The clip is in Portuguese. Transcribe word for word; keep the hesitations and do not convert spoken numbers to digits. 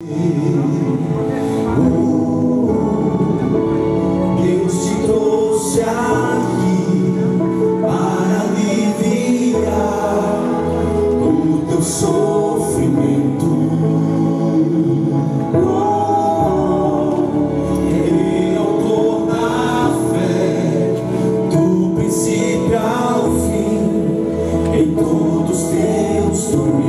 Deus te trouxe aqui para aliviar o teu sofrimento. Ele é o autor da fé, do princípio ao fim, em todos teus domínios.